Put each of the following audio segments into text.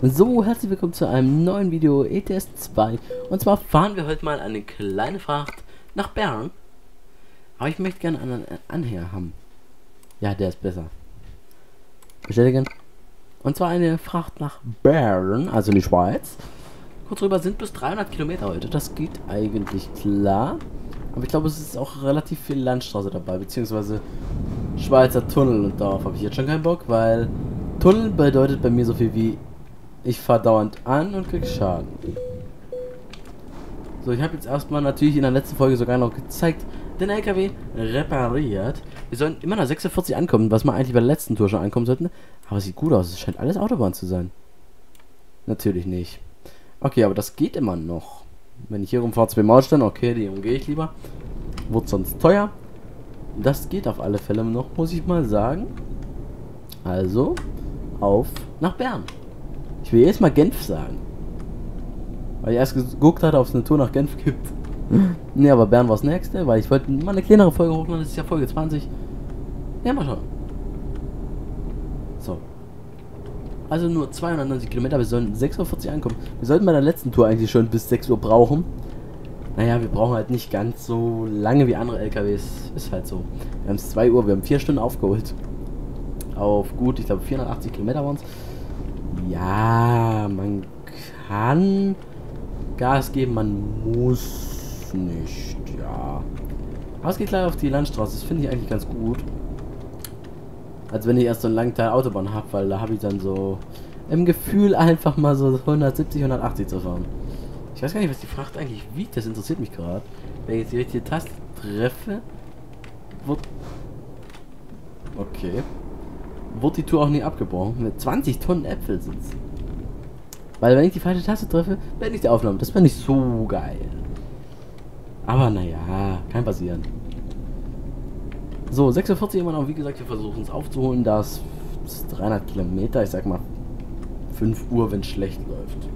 So, herzlich willkommen zu einem neuen Video ETS 2. Und zwar fahren wir heute mal eine kleine Fahrt nach Bern. Aber ich möchte gerne einen Anhänger haben. Ja, der ist besser. Bestätigen. Und zwar eine Fracht nach Bern, also in die Schweiz. Kurz rüber sind bis 300 Kilometer heute. Das geht eigentlich klar. Aber ich glaube, es ist auch relativ viel Landstraße dabei, beziehungsweise Schweizer Tunnel. Und darauf habe ich jetzt schon keinen Bock, weil Tunnel bedeutet bei mir so viel wie: ich fahre dauernd an und krieg Schaden. So, ich habe jetzt erstmal natürlich in der letzten Folge sogar noch gezeigt, den LKW repariert. Wir sollen immer noch 46 ankommen, was wir eigentlich bei der letzten Tour schon ankommen sollten. Aber es sieht gut aus, es scheint alles Autobahn zu sein. Natürlich nicht. Okay, aber das geht immer noch. Wenn ich hier rumfahre, zwei Mautstellen, okay, die umgehe ich lieber. Wird sonst teuer. Das geht auf alle Fälle noch, muss ich mal sagen. Also, auf nach Bern. Ich will jetzt mal Genf sagen. Weil ich erst geguckt hatte, ob es eine Tour nach Genf gibt. Ne, aber Bern war das nächste, weil ich wollte mal eine kleinere Folge hochladen. Das ist ja Folge 20. Ja, mal schauen. So. Also nur 290 Kilometer. Wir sollen 6.40 Uhr ankommen. Wir sollten bei der letzten Tour eigentlich schon bis 6 Uhr brauchen. Naja, wir brauchen halt nicht ganz so lange wie andere LKWs. Ist halt so. Wir haben es 2 Uhr. Wir haben 4 Stunden aufgeholt. Auf gut, ich glaube 480 Kilometer waren es. Ja, man kann Gas geben, man muss nicht, ja. Aber es geht gleich auf die Landstraße, das finde ich eigentlich ganz gut. Als wenn ich erst so einen langen Teil Autobahn habe, weil da habe ich dann so im Gefühl einfach mal so 170, 180 zu fahren. Ich weiß gar nicht, was die Fracht eigentlich wiegt, das interessiert mich gerade. Wenn ich jetzt die richtige Taste treffe, wird... Okay. Wurde die Tour auch nie abgebrochen. Mit 20 Tonnen Äpfel sitzt. Weil wenn ich die falsche Taste treffe, werde ich die Aufnahme. Das wäre nicht so geil. Aber naja, kann passieren. So, 46 immer noch. Wie gesagt, wir versuchen es aufzuholen. Das ist 300 Kilometer. Ich sag mal 5 Uhr, wenn es schlecht läuft.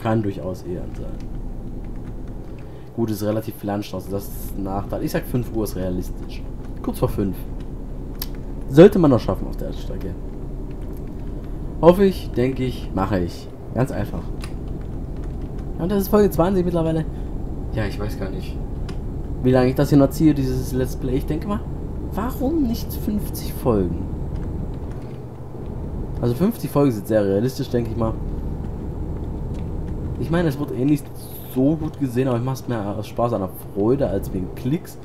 Kann durchaus eher sein. Gut, ist relativ viel Landstraße. Das ist ein Nachteil. Ich sag 5 Uhr ist realistisch. Kurz vor 5. Sollte man noch schaffen auf der Strecke. Hoffe ich, denke ich, mache ich. Ganz einfach. Und das ist Folge 20 mittlerweile. Ja, ich weiß gar nicht, wie lange ich das hier noch ziehe, dieses Let's Play. Ich denke mal, warum nicht 50 Folgen? Also 50 Folgen sind sehr realistisch, denke ich mal. Ich meine, es wird eh nicht so gut gesehen, aber ich mache es mehr aus Spaß an der Freude als wegen Klicks.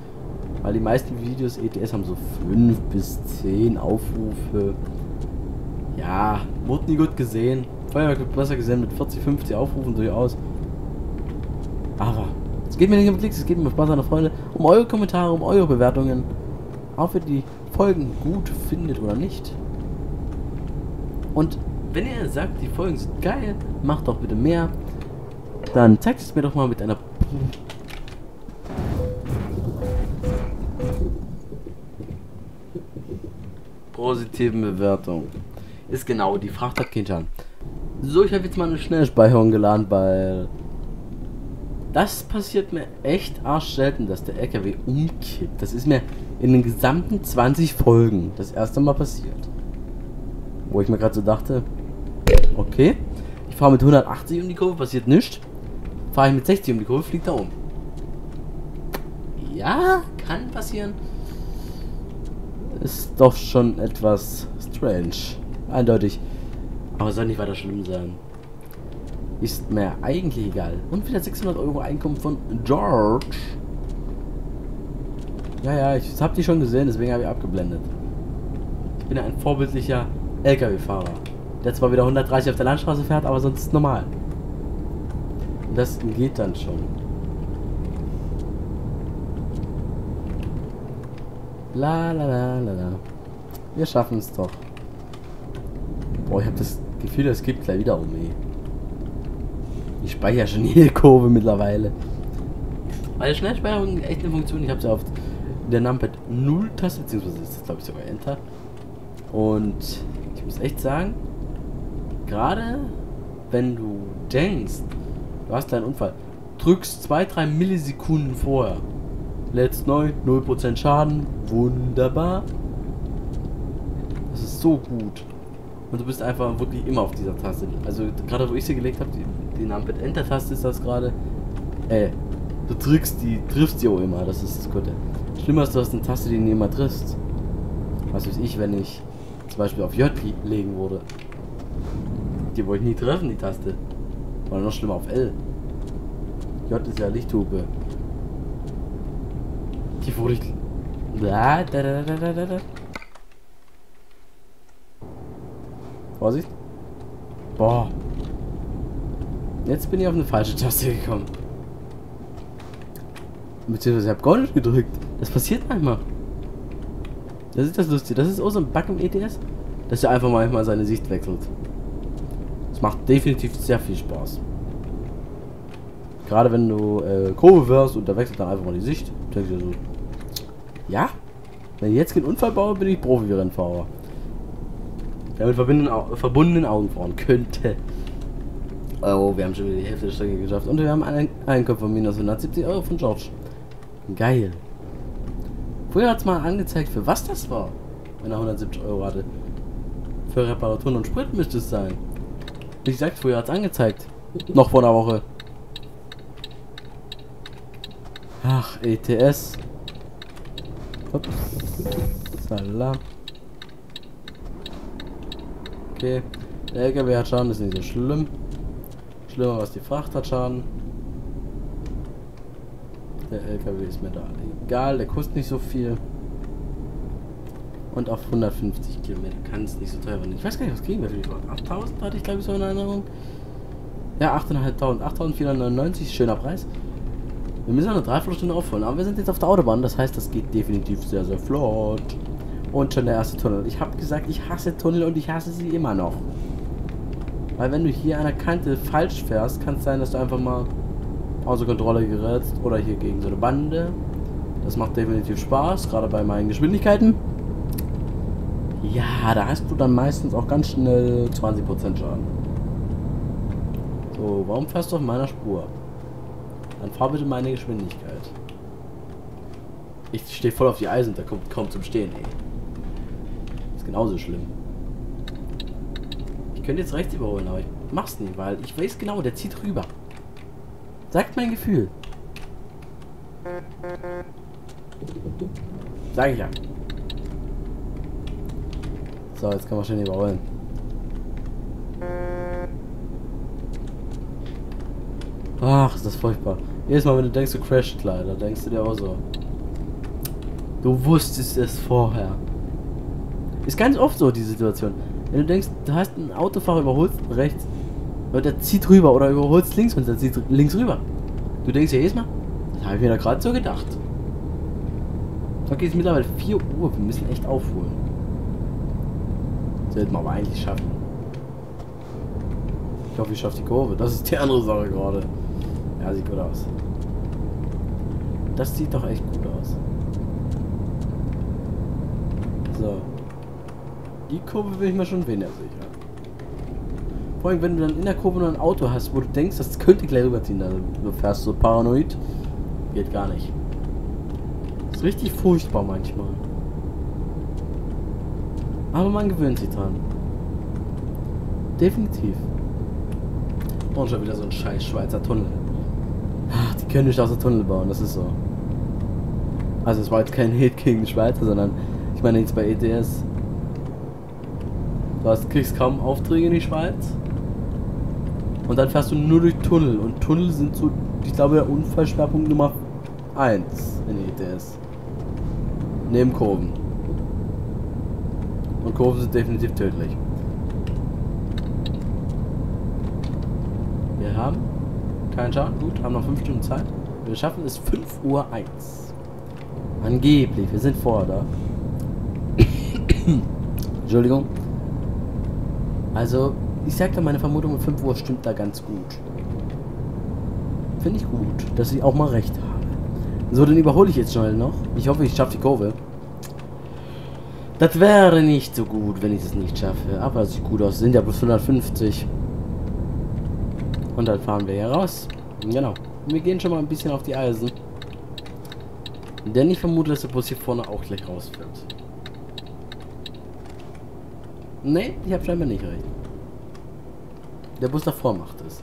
Weil die meisten Videos ETS haben so 5 bis 10 Aufrufe. Ja, wurde nie gut gesehen. Vorher wird besser gesehen mit 40, 50 Aufrufen durchaus. Aber es geht mir nicht um Klicks, es geht mir um Spaß an der Freunde. Um eure Kommentare, um eure Bewertungen. Auch wenn ihr die Folgen gut findet oder nicht. Und wenn ihr sagt, die Folgen sind geil, macht doch bitte mehr. Dann zeigt es mir doch mal mit einer... positiven Bewertung. Ist genau, die Fracht hat keinen Schaden. So, ich habe jetzt mal eine Schnellspeicherung geladen, weil das passiert mir echt arsch selten, dass der LKW umkippt. Das ist mir in den gesamten 20 Folgen das erste Mal passiert. Wo ich mir gerade so dachte, okay, ich fahre mit 180 um die Kurve, passiert nichts. Fahre ich mit 60 um die Kurve, fliegt da um. Ja, kann passieren. Ist doch schon etwas strange. Eindeutig. Aber soll nicht weiter schlimm sein. Ist mir eigentlich egal. Und wieder 600 Euro Einkommen von George. Ja, ja, ich habe die schon gesehen, deswegen habe ich abgeblendet. Ich bin ja ein vorbildlicher LKW-Fahrer. Der zwar wieder 130 auf der Landstraße fährt, aber sonst normal. Und das geht dann schon. La la la la la. Wir schaffen es doch. Boah, ich habe das Gefühl, es gibt gleich wieder um. Ich speichere schon jede Kurve mittlerweile. Weil Schnellspeicherung echt eine Funktion. Ich habe sie auf der Numpad 0 Taste, beziehungsweise ist das, glaube ich, sogar Enter. Und ich muss echt sagen, gerade wenn du denkst, du hast einen Unfall, drückst 2-3 Millisekunden vorher. Letzt neu, 0% Schaden, wunderbar. Das ist so gut. und du bist einfach wirklich immer auf dieser Taste. Also gerade wo ich sie gelegt habe, die Numpad-Enter-Taste ist das gerade. Du triffst die auch immer, das ist das Gute. Schlimmer ist, du hast eine Taste, die nie immer triffst. Was weiß ich, wenn ich zum Beispiel auf J legen würde. Die wollte ich nie treffen, die Taste. Oder noch schlimmer auf L. J ist ja Lichthupe. Die wurde ich... Vorsicht. Boah. Jetzt bin ich auf eine falsche Taste gekommen. Beziehungsweise habe ich gar nicht gedrückt. Das passiert manchmal. Das ist das Lustige. Das ist auch so ein Bug im ETS, dass er einfach manchmal seine Sicht wechselt. Das macht definitiv sehr viel Spaß. Gerade wenn du Kurve wirst und da wechselt dann einfach mal die Sicht. Denkst du so, ja? Wenn ich jetzt keinen Unfall baue, bin ich Profi-Rennfahrer. Der mit verbundenen Augen fahren könnte. Oh, wir haben schon wieder die Hälfte der Strecke geschafft. Und wir haben einen Einkauf von minus 170 Euro von George. Geil. Früher hat es mal angezeigt, für was das war, wenn er 170 Euro hatte. Für Reparaturen und Sprit müsste es sein. Wie gesagt, früher hat es angezeigt. Noch vor einer Woche. Ach, ETS. Ups. Salam. Okay. Der LKW hat Schaden, ist nicht so schlimm. Schlimmer, was die Fracht hat Schaden. Der LKW ist mir da egal, der kostet nicht so viel. Und auf 150 Kilometer kann es nicht so teuer werden. Ich weiß gar nicht, was kriegen wir für die Fracht. 8.000 hatte ich, glaube ich, so in Erinnerung. Ja, 8.500. 8.499, schöner Preis. Wir müssen eine Dreiviertelstunde aufholen, aber wir sind jetzt auf der Autobahn, das heißt, das geht definitiv sehr, sehr flott. Und schon der erste Tunnel. Ich habe gesagt, ich hasse Tunnel und ich hasse sie immer noch. Weil wenn du hier an der Kante falsch fährst, kann es sein, dass du einfach mal außer Kontrolle gerätst oder hier gegen so eine Bande. Das macht definitiv Spaß, gerade bei meinen Geschwindigkeiten. Ja, da hast du dann meistens auch ganz schnell 20% Schaden. So, warum fährst du auf meiner Spur? Dann fahr bitte meine Geschwindigkeit. Ich stehe voll auf die Eisen, da kommt kaum zum Stehen, ey. Ist genauso schlimm. Ich könnte jetzt rechts überholen, aber ich mach's nicht, weil ich weiß genau, der zieht rüber. Sagt mein Gefühl. Sag ich ja. So, jetzt kann man schnell überholen. Ach, ist das furchtbar. Jedes Mal, wenn du denkst, du crasht leider, denkst du dir auch so. Du wusstest es vorher. Ist ganz oft so, die Situation. Wenn du denkst, du hast einen Autofahrer, überholst rechts und der zieht rüber oder überholst links und der zieht links rüber. Du denkst ja jedes Mal, das habe ich mir da gerade so gedacht. Okay, es ist mittlerweile 4 Uhr, wir müssen echt aufholen. Sollten wir aber eigentlich schaffen. Ich hoffe, ich schaffe die Kurve. Das ist die andere Sache gerade. Ja, sieht gut aus. Das sieht doch echt gut aus. So. Die Kurve bin ich mir schon weniger sicher. Vor allem, wenn du dann in der Kurve noch ein Auto hast, wo du denkst, das könnte gleich rüberziehen, dann fährst du so paranoid. Geht gar nicht. Ist richtig furchtbar manchmal. Aber man gewöhnt sich dran. Definitiv. Und schon wieder so ein scheiß Schweizer Tunnel. Ach, die können nicht aus der Tunnel bauen, das ist so. Also es war jetzt kein Hate gegen die Schweizer, sondern ich meine jetzt bei ETS. Du kriegst kaum Aufträge in die Schweiz. Und dann fährst du nur durch Tunnel. Und Tunnel sind so, ich glaube, der Unfallschwerpunkt Nummer 1 in ETS. Neben Kurven. Und Kurven sind definitiv tödlich. Haben. Keinen Schaden, gut, haben noch 5 Stunden Zeit. Wir schaffen es 5.01 Uhr. Angeblich, wir sind vorher da. Entschuldigung. Also, ich sagte, meine Vermutung um 5 Uhr stimmt da ganz gut. Finde ich gut, dass ich auch mal recht habe. So, dann überhole ich jetzt schnell noch. Ich hoffe, ich schaffe die Kurve. Das wäre nicht so gut, wenn ich das nicht schaffe. Aber es sieht gut aus, sind ja bloß 150. Und dann fahren wir hier raus. Genau. Wir gehen schon mal ein bisschen auf die Eisen. Denn ich vermute, dass der Bus hier vorne auch gleich rausfährt. Ne, ich habe scheinbar nicht recht. Der Bus davor macht es.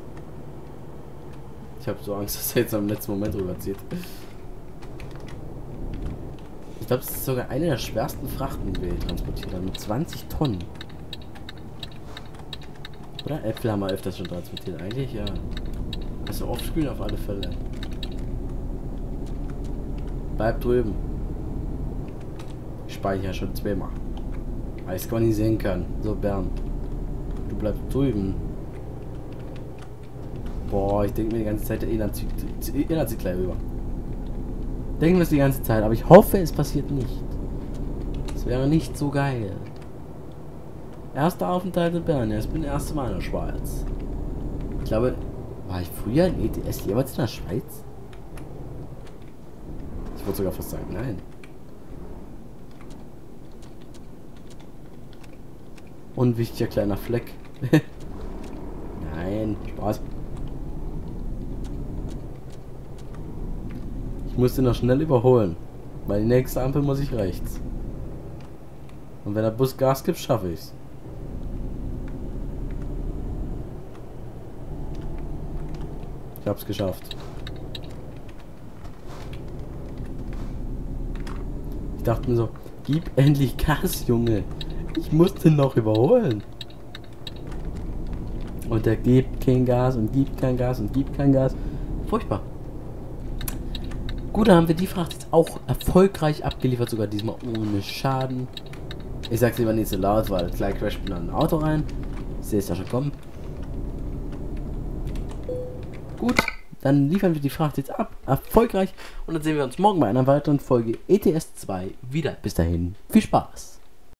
Ich habe so Angst, dass er jetzt am letzten Moment rüberzieht. Ich glaube, es ist sogar eine der schwersten Frachten, die wir hier transportiert haben. Mit 20 Tonnen. Oder? Äpfel haben wir öfters schon transportiert. Eigentlich, ja. Also offscreen auf alle Fälle. Bleib drüben. Ich speichere schon zweimal. Weil ich es gar nicht sehen kann. So, Bern. Du bleibst drüben. Boah, ich denke mir die ganze Zeit, der Elan zieht gleich rüber. Denken wir es die ganze Zeit, aber ich hoffe, es passiert nicht. Das wäre nicht so geil. Erster Aufenthalt in Bern. Ja, ich bin das erste Mal in der Schweiz. Ich glaube, war ich früher in ETS jeweils in der Schweiz? Ich wollte sogar fast sagen, nein. Unwichtiger kleiner Fleck. Nein, Spaß. Ich muss den noch schnell überholen, weil die nächste Ampel muss ich rechts. Und wenn der Bus Gas gibt, schaffe ich's. Ich hab's geschafft. Ich dachte mir so, gib endlich Gas, Junge. Ich muss den noch überholen. Und der gibt kein Gas und gibt kein Gas und gibt kein Gas. Furchtbar. Gut, da haben wir die Fracht jetzt auch erfolgreich abgeliefert, sogar diesmal ohne Schaden. Ich sag's lieber nicht so laut, weil gleich crasht mir ein Auto rein. Ich sehe es ja schon kommen. Gut, dann liefern wir die Fracht jetzt ab, erfolgreich. Und dann sehen wir uns morgen bei einer weiteren Folge ETS 2 wieder. Bis dahin, viel Spaß!